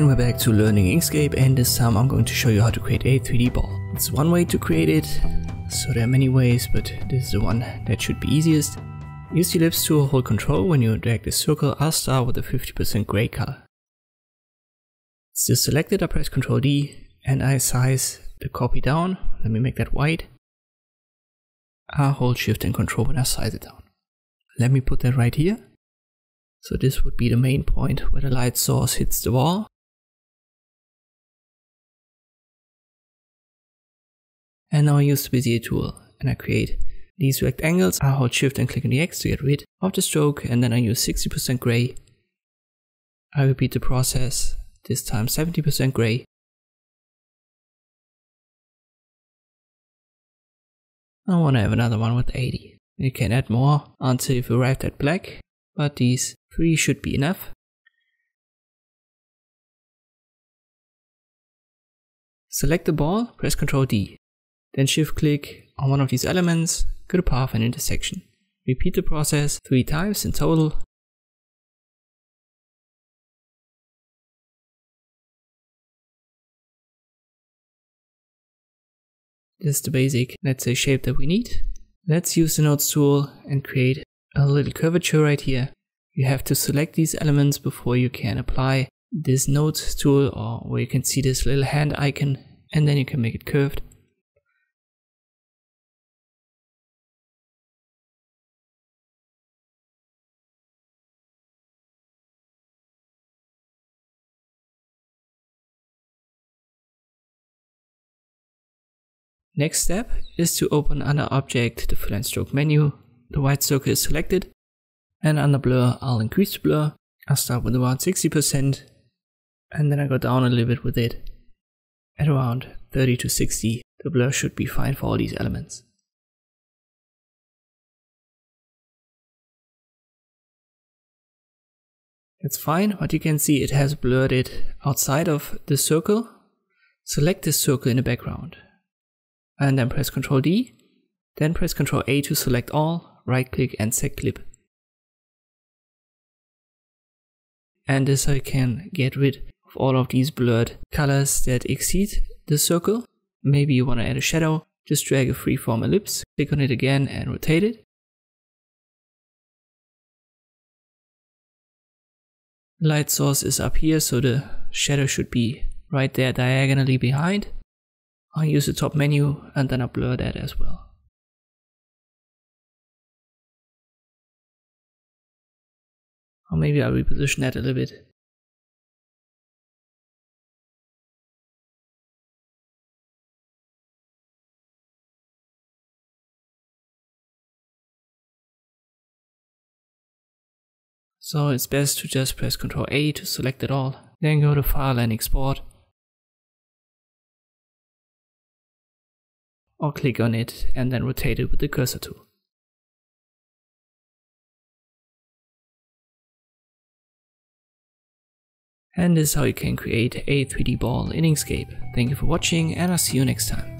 and we're back to learning Inkscape, and this time I'm going to show you how to create a 3D ball. It's one way to create it, so there are many ways, but this is the one that should be easiest. Use the ellipse tool, hold Ctrl when you drag the circle, I'll start with a 50% gray color. It's just selected, I press Ctrl D and I size the copy down, let me make that white. I'll hold Shift and Ctrl when I size it down. Let me put that right here. So this would be the main point where the light source hits the wall. And now I use the Bezier tool and I create these rectangles. I hold Shift and click on the X to get rid of the stroke, and then I use 60% gray. I repeat the process, this time 70% gray. I want to have another one with 80. You can add more until you've arrived at black, but these three should be enough. Select the ball, press Ctrl D, then shift click on one of these elements, go to path and intersection. Repeat the process 3 times in total. This is the basic, let's say, shape that we need. Let's use the nodes tool and create a little curvature right here. You have to select these elements before you can apply this nodes tool, or where you can see this little hand icon, and then you can make it curved. Next step is to open under Object the Fill and Stroke menu. The white circle is selected, and under Blur I'll increase the blur. I'll start with around 60% and then I go down a little bit with it. At around 30 to 60 the blur should be fine for all these elements. That's fine, but you can see it has blurred it outside of the circle. Select this circle in the background, and then press Ctrl D, then press Ctrl A to select all, right click and set clip. And this I can get rid of all of these blurred colors that exceed the circle. Maybe you want to add a shadow, just drag a freeform ellipse, click on it again and rotate it. The light source is up here, so the shadow should be right there diagonally behind. I'll use the top menu and then I'll blur that as well. Or maybe I'll reposition that a little bit. So it's best to just press Ctrl A to select it all, then go to File and Export, or click on it and then rotate it with the cursor tool. And this is how you can create a 3D ball in Inkscape. Thank you for watching, and I'll see you next time.